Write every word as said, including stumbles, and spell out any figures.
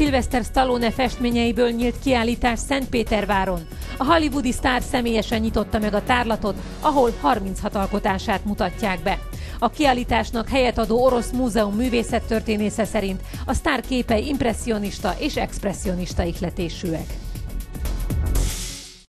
Sylvester Stallone festményeiből nyílt kiállítás Szentpéterváron. A hollywoodi sztár személyesen nyitotta meg a tárlatot, ahol harminchat alkotását mutatják be. A kiállításnak helyet adó orosz múzeum művészettörténésze szerint a sztár képei impresszionista és expresszionista ihletésűek.